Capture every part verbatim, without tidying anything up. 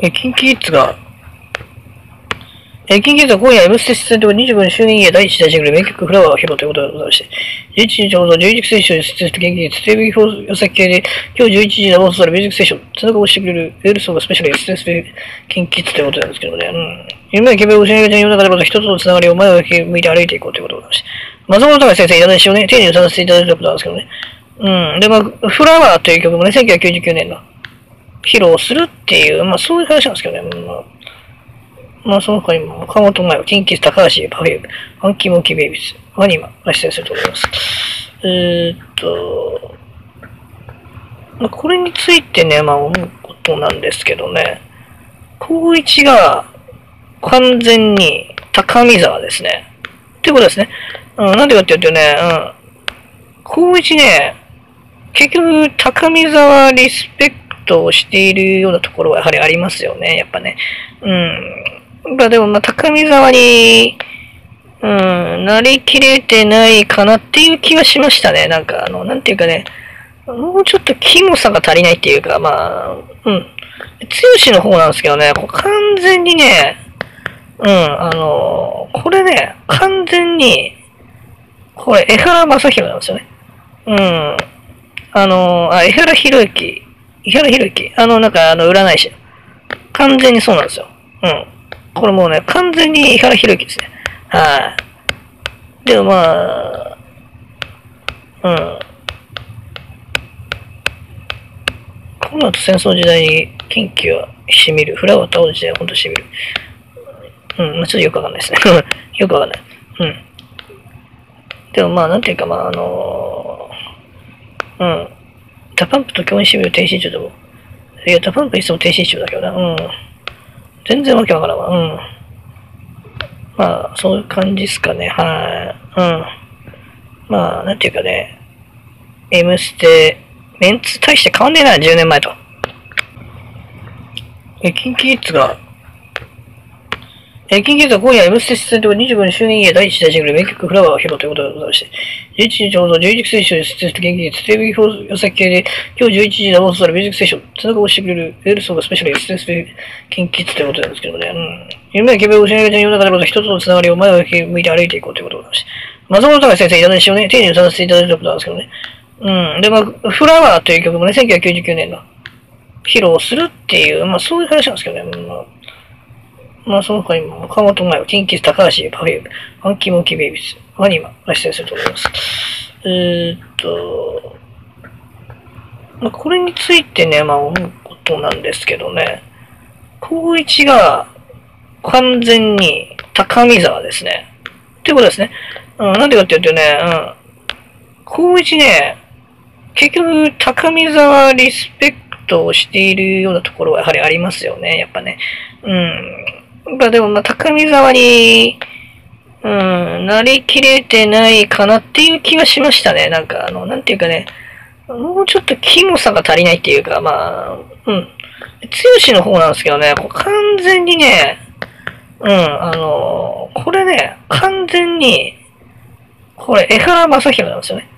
え、KinKi Kidsが、え、KinKi Kidsが今夜、Mステ出演とにじゅうごにち周年イヤーだいいち大シングル、名曲フラワーを披露ということでございまして、じゅういちにち放送、ミュージックステーションに出演したKinKi Kids、テレビ放送設計で、今日じゅういちじ生放送されるミュージックステーション、背中を押してくれるエールソングスペシャルに出演するKinKi Kidsということなんですけどもね、うん。夢や希望を失いがちな世の中でまた人とのつながりを前を向いて歩いていこうということでございまして、松本隆先生、いらない詩をね、丁寧に歌わせていただいたことなんですけどね、うん。で、まあ、フラワーという曲もね、せんきゅうひゃくきゅうじゅうきゅうねんの、披露するっていう、まあそういう話なんですけどね。まあ、まあ、その他にも、岡本真代、KinKi Kids、高橋、パフューム、ファンキーモンキーベイビーズ、ワニマが出演すると思います。えー、っと、まあ、これについてね、まあ思うことなんですけどね、高一が完全に高見沢ですね。ってことですね。うん、なんでかって言うとね、うん、高一ね、結局高見沢リスペクトとしているようなところはやはりありますよね、やっぱね。うん。まあでも、まあ、高見沢に、うん、なりきれてないかなっていう気はしましたね。なんか、あの、なんていうかね、もうちょっとキモさが足りないっていうか、まあ、うん。剛の方なんですけどね、こう完全にね、うん、あの、これね、完全に、これ、江原正宏なんですよね。うん。あの、あ、江原博之。井原博之、あの、なんか、あの、占い師。完全にそうなんですよ。うん。これもうね、完全に井原博之ですね。はい。でもまあ、うん。この後戦争時代に研究はしみる。フラワーと青の時代はほんとしみる。うん、まあ、ちょっとよくわかんないですね。よくわかんない。うん。でもまあ、なんていうか、まあ、あのー、うん。ダパンプと共演してみる低身長でも。いや、ダパンプいつも低身長だけどな。うん。全然わけわからんわ。うん。まあ、そういう感じっすかね。はい。うん。まあ、なんていうかね。Mステ、メンツ大して変わんねえな、じゅうねんまえと。え、KinKi Kidsが、え、KinKi Kidsが今夜 Mステ出演とにじゅうごにちしゅうねんイヤーだいいち大シングル、名曲フラワーを披露ということでございまして、じゅういちにち放送、ミュージックステーションに出演したKinKi Kids、テレビ放送設計で、今日じゅういちじ生放送されるミュージックステーション、背中を押してくれるエールソングスペシャルに出演するKinKi Kidsということなんですけどもね、うん。夢や希望を失いがちな世の中でまた人とのつながりを前を向いて歩いていこうということでございまして、松本隆先生、いらない詩をね、丁寧に歌わせていただいたことなんですけどね、うん。で、まあ、フラワーという曲もね、せんきゅうひゃくきゅうじゅうきゅうねんの、披露するっていう、まあそういう話なんですけどね、まあまあ、その他にも、岡本真代、KinKi Kids、高橋、パフューム、ファンキーモンキーベイビーズ、ワニマが出演すると思います。えー、っと、まあ、これについてね、まあ、思うことなんですけどね、高一が完全に高見沢ですね。ってことですね。うん、なんでかって言うとね、うん、高一ね、結局、高見沢リスペクトをしているようなところはやはりありますよね、やっぱね。うん。まあでも、まあ、高見沢に、うん、なりきれてないかなっていう気はしましたね。なんか、あの、なんていうかね、もうちょっとキモさが足りないっていうか、まあ、うん。剛の方なんですけどね、こう完全にね、うん、あの、これね、完全に、これ、江原正宏なんですよね。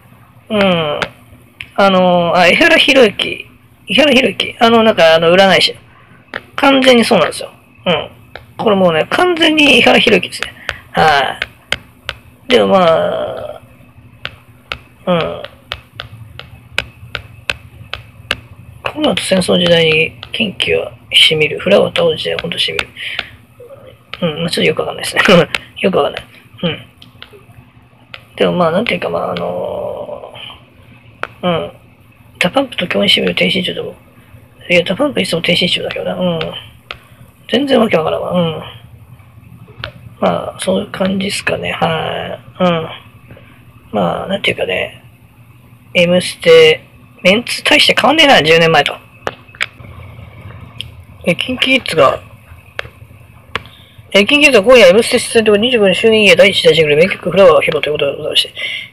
うん。あの、あ、江原博之、井原博之、あの、なんか、あの、占い師。完全にそうなんですよ。うん。これもうね、完全に井原博之ですね。はい。でもまあ、うん。この後戦争時代にKinKi Kidsはしみる。フラワーと青の時代はほんとしみる。うん、まあ、ちょっとよくわかんないですね。よくわかんない。うん。でもまあ、なんていうか、まあ、あのー、うん。ダパンプと共演してみる低身長でも。いや、ダパンプいつも低身長だけどな。うん。全然わけわからんわ。うん。まあ、そういう感じっすかね。はい。うん。まあ、なんていうかね。Mステ、メンツ大して変わんねえな、じゅうねんまえと。え、KinKi Kidsが、え、KinKi Kidsが今夜 Mステ出演とにじゅうごにちしゅうねんイヤーだいいち大シングル、名曲フラワーを披露ということでございまして、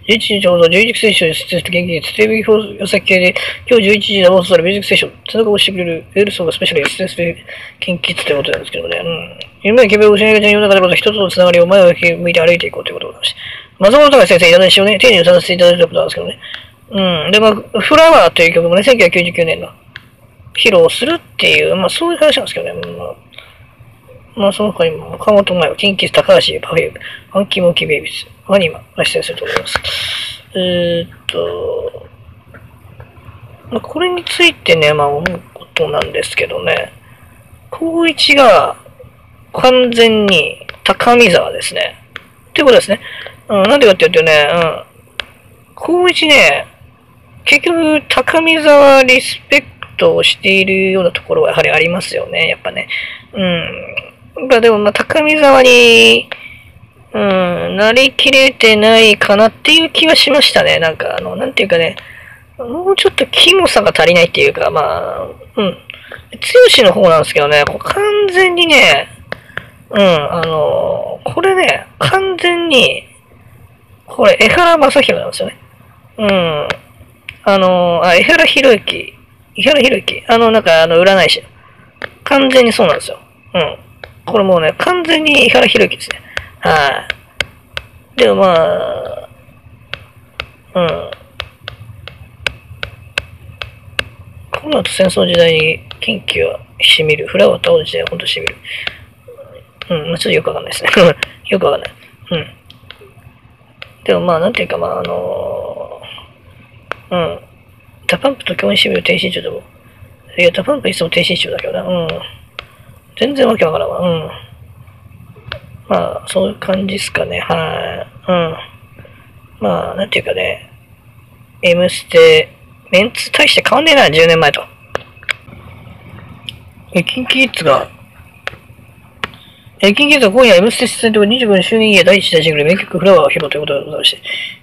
じゅういちにち放送、ミュージックステーションに出演したKinKi Kids、テレビ放送設計で、今日じゅういちじ生放送されるミュージックステーション、背中を押してくれるエールソングスペシャルに出演するKinKi Kidsということなんですけどね、うん。夢や希望を失いがちな世の中でまた人とのつながりを前を向いて歩いていこうということでございまして、松本隆先生、いらない詩をね、丁寧に歌わせていただいたことなんですけどね、うん。で、まあ、フラワーという曲もね、せんきゅうひゃくきゅうじゅうきゅうねんの、披露するっていう、まあそういう話なんですけどね。まあ、まあその他にも、岡本真代、KinKi Kids、高橋、パフューム、ファンキーモンキーベイビーズ、アニマが出演すると思います。えーっと、まあこれについてね、まあ思うことなんですけどね、高一が完全に高見沢ですね。っていうことですね。うん、なんでかって言うとね、うん、高一ね、結局、高見沢リスペクトをしているようなところはやはりありますよね、やっぱね。うん。だでも、まあ、高見沢に、うん、なりきれてないかなっていう気はしましたね。なんか、あの、なんていうかね、もうちょっとキモさが足りないっていうか、まあ、うん。剛の方なんですけどね、こう完全にね、うん、あの、これね、完全に、これ、江原正宏なんですよね。うん。あの、あ、江原博之。江原博之。あの、なんか、あの、占い師。完全にそうなんですよ。うん。これもうね、完全に江原博之ですね。はい。でもまあ、うん。この後戦争時代に、研究はしみる。フラワー倒して、ほんとしみる。うん、まあ、ちょっとよくわかんないですね。よくわかんない。うん。でもまあ、なんていうか、まあ、あのー、うん。ダパンプと共演してみる低身長でも。いや、ダパンプいつも低身長だけどな。うん。全然わけわからんわ。うん。まあ、そういう感じっすかね。はい。うん。まあ、なんていうかね。Mステ、メンツ大して変わんねえな、じゅうねんまえと。え、KinKi Kidsが、え、KinKi Kidsは今夜 M ステ出演とにじゅうごねんしゅうねんいえ第いちだいシングル名曲フラワーを披露ということでございまして、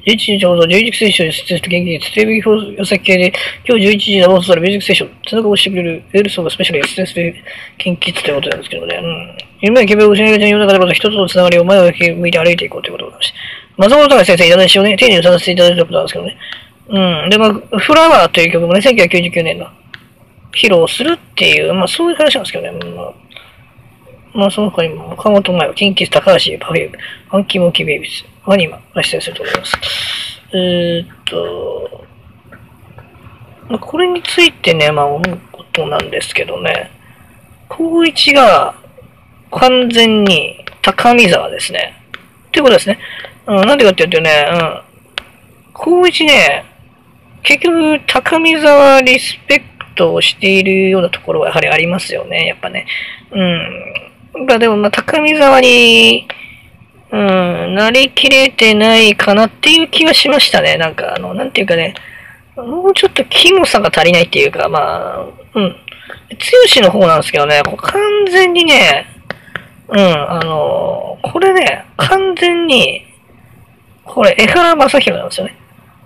じゅういちじちょうどじゅういち推奨で出演したKinKi Kids、テレビ予算系で今日じゅういちじに放送されるミュージックセッション、背中を押してくれるエルソーがスペシャルで出演するKinKi Kidsということなんですけどね、うん。夢や希望を失いがちな世の中でこそ人とのつながりを前を向いて歩いていこうということでございまして、松本隆先生、いただきしをね、丁寧に歌わせていただいたことなんですけどね、うん。で、まあ、フラワーという曲もね、せんきゅうひゃくきゅうじゅうきゅうねんの披露するっていう、まあそういう話なんですけどね、まあまあ、その他にも、岡本真代、KinKi Kids、高橋、パフューム、ファンキーモンキーベイビーズ、アニマが出演すると思います。えーっと、まあ、これについてね、まあ、思うことなんですけどね、高一が完全に高見沢ですね。っていうことですね。うん、なんでかって言うとね、うん、高一ね、結局、高見沢リスペクトをしているようなところはやはりありますよね、やっぱね。うん。まあでも、まあ、高見沢に、うん、なりきれてないかなっていう気はしましたね。なんか、あの、なんていうかね、もうちょっとキモさが足りないっていうか、まあ、うん。剛の方なんですけどね、こう完全にね、うん、あの、これね、完全に、これ、江原正宏なんですよね。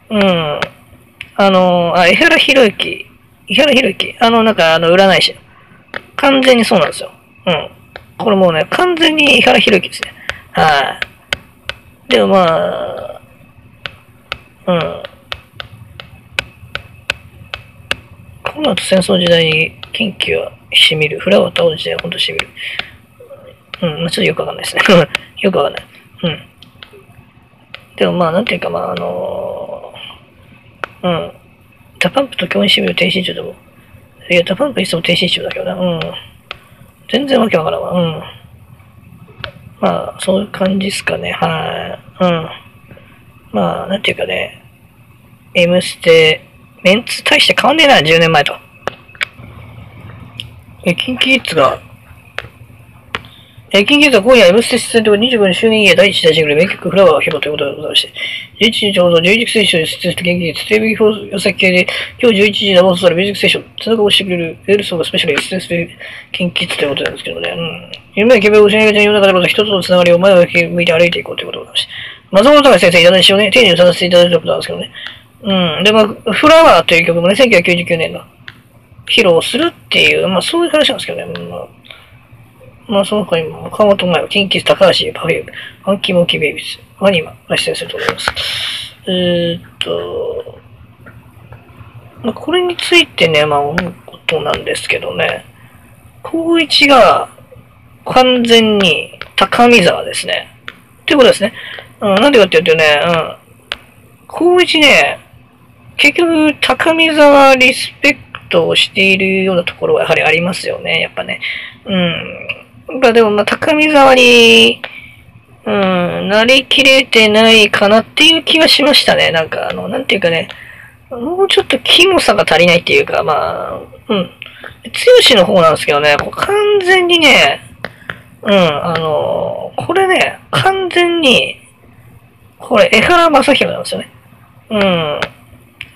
うん。あの、あ、江原博之。江原博之。あの、なんか、あの、占い師。完全にそうなんですよ。うん。これもうね、完全に江原博之ですね。はい。でもまあ、うん。この後戦争時代に研究はしみる。フラワー倒して、ほんとしみる。うん、まあ、ちょっとよくわかんないですね。よくわかんない。うん。でもまあ、なんていうか、まあ、あのー、うん。ダパンプと共演してみる低身長でも。いや、ダパンプいつも低身長だけどな。うん。全然わけわからんわ。うん。まあ、そういう感じっすかね。はい。うん。まあ、なんていうかね。M ステ、メンツ大して変わんねえな、じゅうねんまえと。え、KinKi Kidsが、え、KinKi Kidsは今夜 M ステ出演とにじゅうごねんしゅうねんいえ第いちだいシングル名曲フラワーを披露ということでございまして、じゅういちじちょうどじゅういち推奨で出演したKinKi Kids、テレビ予算系で今日じゅういちじに放送されるミュージックセッション、背中を押してくれるエルソーがスペシャルで出演するKinKi Kidsということなんですけどね、うん。夢や希望を失いがちな世の中でこそ人とのつながりを前を向いて歩いていこうということでございまして、松本隆先生、いただきしをね、丁寧に歌わせていただいたことなんですけどね、うん。で、まあ、フラワーという曲もね、せんきゅうひゃくきゅうじゅうきゅうねんの披露するっていう、まあそういう話なんですけどね、まあまあ、その他にも、岡本真代、KinKi Kids、高橋、パフューム、ファンキーモンキーベイビーズ、アニマが出演すると思います。えーっと、まあ、これについてね、まあ、思うことなんですけどね、高一が完全に高見沢ですね。っていうことですね。うん、なんでかって言うとね、うん、高一ね、結局、高見沢リスペクトをしているようなところはやはりありますよね、やっぱね。うん。まあでも、まあ、高見沢に、うん、なりきれてないかなっていう気はしましたね。なんか、あの、なんていうかね、もうちょっとキモさが足りないっていうか、まあ、うん。剛の方なんですけどね、こう完全にね、うん、あの、これね、完全に、これ、江原正宏なんですよね。うん。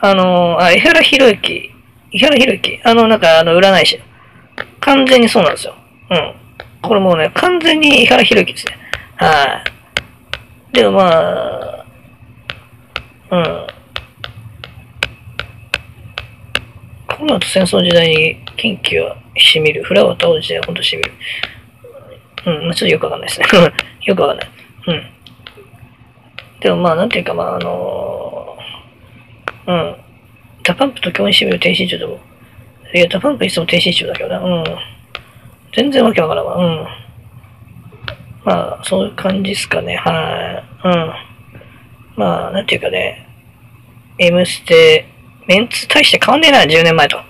あの、あ、江原博之。江原博之。あの、なんか、あの、占い師。完全にそうなんですよ。うん。これもうね、完全に江原博之ですね。はい。でもまあ、うん。この後戦争時代に近畿はしみる。フラワー倒時代はほんとしみる。うん、まあ、ちょっとよくわかんないですね。よくわかんない。うん。でもまあ、なんていうか、まあ、あのー、うん。ダパンプと共演してみる天使長だもん。いや、ダパンプいつも天使長だけどな。うん。全然わけわからんわ。うん。まあ、そういう感じっすかね。はい。うん。まあ、なんていうかね。Mステ、メンツ大して変わんねえな、じゅうねんまえと。